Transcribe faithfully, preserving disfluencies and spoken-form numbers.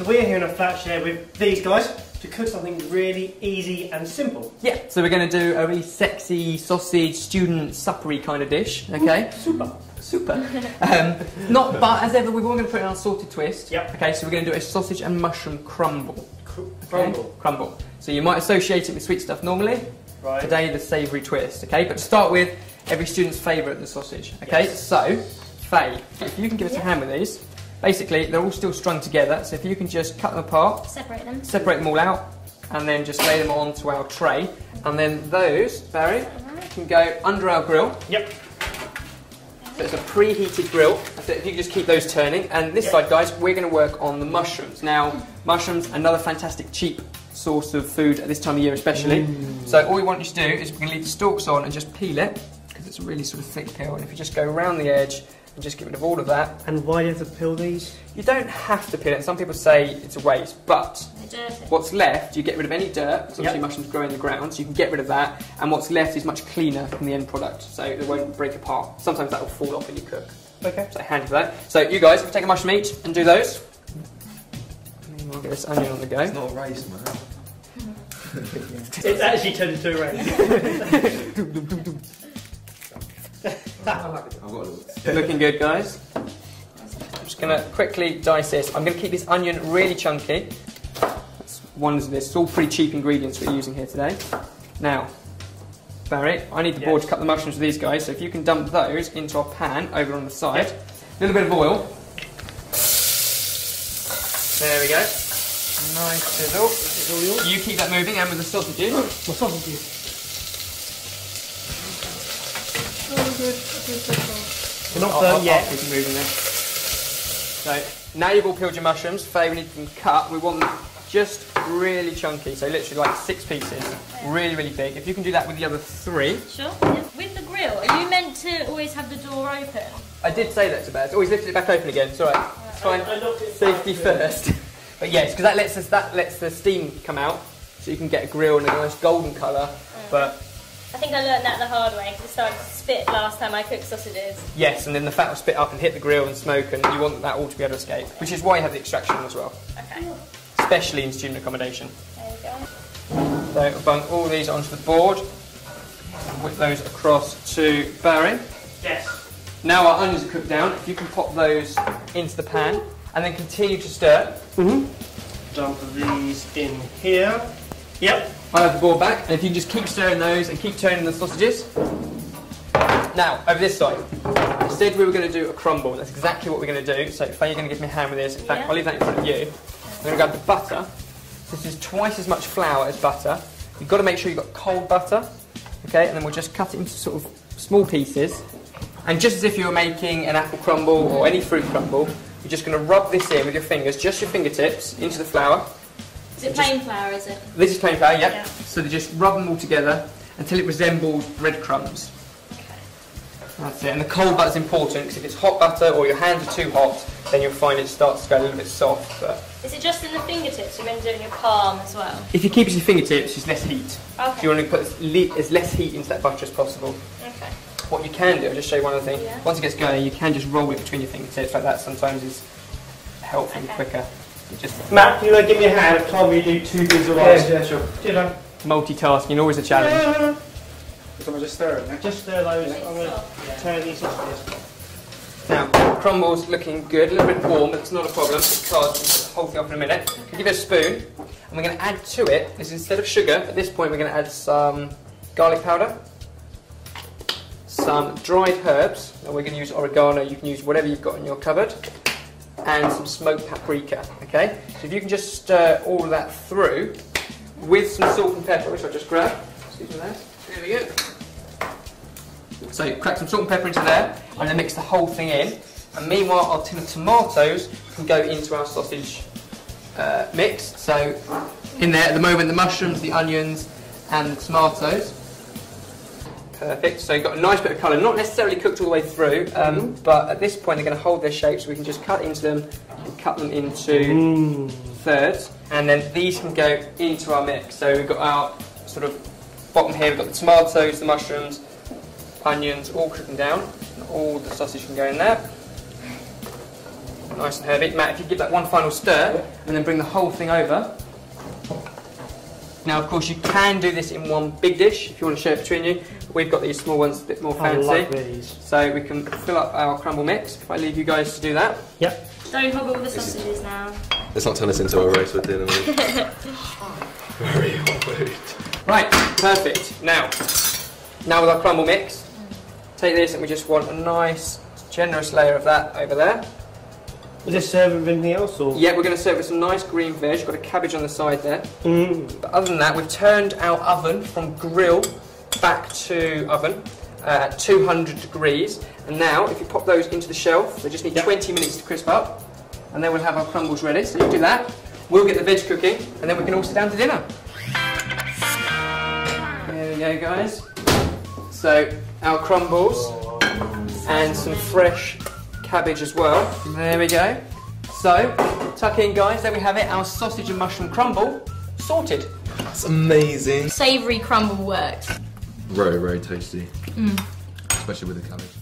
So we're here in a flat share with these guys to cook something really easy and simple. Yeah, so we're going to do a really sexy sausage student suppery kind of dish, okay? Super. Super. Um, not, but as ever, we're all going to put in our salted twist. Yep. Okay, so we're going to do a sausage and mushroom crumble. Cr crumble. Okay? Crumble. So you might associate it with sweet stuff normally. Right. Today, the savoury twist, okay? But to start with, every student's favourite, the sausage, okay? Yes. So, Faye, if you can give us yeah. a hand with these. Basically, they're all still strung together, so if you can just cut them apart, separate them, separate them all out, and then just lay them onto our tray. And then those, Barry, right? can go under our grill. Yep. So it's a preheated grill. So if you can just keep those turning. And this yep. side, guys, we're going to work on the mushrooms. Now, mushrooms, another fantastic cheap source of food at this time of year, especially. Mm. So all we want you to do is we're going to leave the stalks on and just peel it, because it's a really sort of thick peel. And if you just go around the edge, and just get rid of all of that. And why do you have to peel these? You don't have to peel it. Some people say it's a waste, but what's left, you get rid of any dirt, because obviously yep. mushrooms grow in the ground, so you can get rid of that, and what's left is much cleaner than the end product, so it won't break apart. Sometimes that will fall off when you cook. Okay. So handy for that. So you guys, if you take a mushroom each and do those. I'll get this onion on the go. It's not a race, man. It's actually turned into a race. Looking good, guys. I'm just going to quickly dice this. I'm going to keep this onion really chunky. That's one of this. It's all pretty cheap ingredients we're using here today. Now, Barry, I need the yes. board to cut the mushrooms with these guys, so if you can dump those into our pan over on the side. Yep. A little bit of oil. There we go. Nice sizzle. That is all yours. You keep that moving, and with the sausages. Oh, the sausages. Good, good, good, good. We're not done yet. Moving there. So now you've all peeled your mushrooms. Faye, we need them cut. We want them just really chunky, so literally like six pieces, yeah. really, really big. If you can do that with the other three. Sure. Yeah. With the grill, are you meant to always have the door open? I did say that to Bear. Always lift it back open again. It's all right. Yeah. It's fine. I, I Safety first. But yes, because that lets us that lets the steam come out, so you can get a grill in a nice golden colour, yeah. but. I think I learned that the hard way, because it started to spit last time I cooked sausages. Yes, and then the fat will spit up and hit the grill and smoke, and you want that all to be able to escape, which is why you have the extraction as well. Okay. Especially in student accommodation. There you go. So I've bung all these onto the board, whip those across to Barry. Yes. Now our onions are cooked down, if you can pop those into the pan, and then continue to stir. Mm-hmm. Dump these in here. Yep. I'll have the board back, and if you can just keep stirring those and keep turning the sausages. Now, over this side. I said we were going to do a crumble. That's exactly what we're going to do. So, Faye, you're going to give me a hand with this. In fact, yeah. I'll leave that in front of you. We're going to grab the butter. This is twice as much flour as butter. You've got to make sure you've got cold butter. Okay, and then we'll just cut it into sort of small pieces. And just as if you were making an apple crumble or any fruit crumble, you're just going to rub this in with your fingers, just your fingertips, into the flour. Is it plain flour, is it? This is plain flour, yeah. yeah. So they just rub them all together until it resembles breadcrumbs. Okay. That's it. And the cold butter's important, because if it's hot butter or your hands are too hot, then you'll find it starts to go a little bit soft. But is it just in the fingertips? You're going to do it in your palm as well? If you keep it in your fingertips, there's less heat. Okay. So you want to put as, le as less heat into that butter as possible. Okay. What you can do, I'll just show you one other thing. Yeah. Once it gets going, you can just roll it between your fingertips like that. Sometimes is helpful okay. and quicker. Just Matt, you know, give me a hand. I can't really do two things at once. Yeah, sure. You know. Multitasking, always a challenge. Yeah. So I'm just stirring. Now. Just stir those. Yeah. I'm going to yeah. turn these off. Now, crumble's looking good. A little bit warm, but it's not a problem because we'll just hold it up in a minute. Okay. Give it a spoon, and we're going to add to it. Is instead of sugar, at this point we're going to add some garlic powder, some dried herbs. And we're going to use oregano. You can use whatever you've got in your cupboard. And some smoked paprika, okay? So if you can just stir all of that through with some salt and pepper, which I'll just grab. Excuse me there. There we go. So crack some salt and pepper into there, and then mix the whole thing in. And meanwhile, our tin of tomatoes can go into our sausage uh, mix. So in there at the moment, the mushrooms, the onions, and the tomatoes. Perfect, so you've got a nice bit of colour, not necessarily cooked all the way through, um, but at this point they're going to hold their shape, so we can just cut into them and cut them into mm. thirds, and then these can go into our mix. So we've got our sort of bottom here, we've got the tomatoes, the mushrooms, onions, all cooking down, and all the sausage can go in there. nice and herby. Matt, if you give that one final stir and then bring the whole thing over. Now, of course, you can do this in one big dish if you want to share it between you. We've got these small ones, a bit more fancy. I like these. So we can fill up our crumble mix. If I leave you guys to do that. Yep. Don't hobble with the sausages now. Let's not turn this into a race with dinner. Very hot food. Right, perfect. Now, now with our crumble mix, take this and we just want a nice, generous layer of that over there. Is this served with anything else? Or? Yeah, we're going to serve with some nice green veg. We've got a cabbage on the side there. Mm. But other than that, we've turned our oven from grill back to oven at two hundred degrees. And now, if you pop those into the shelf, they just need yep. twenty minutes to crisp up. And then we'll have our crumbles ready. So you do that. We'll get the veg cooking, and then we can all sit down to dinner. There we go, guys. So, our crumbles and some fresh cabbage as well. There we go. So, tuck in, guys, there we have it, our sausage and mushroom crumble sorted. That's amazing. Savoury crumble works. Very, very tasty. Mm. Especially with the cabbage.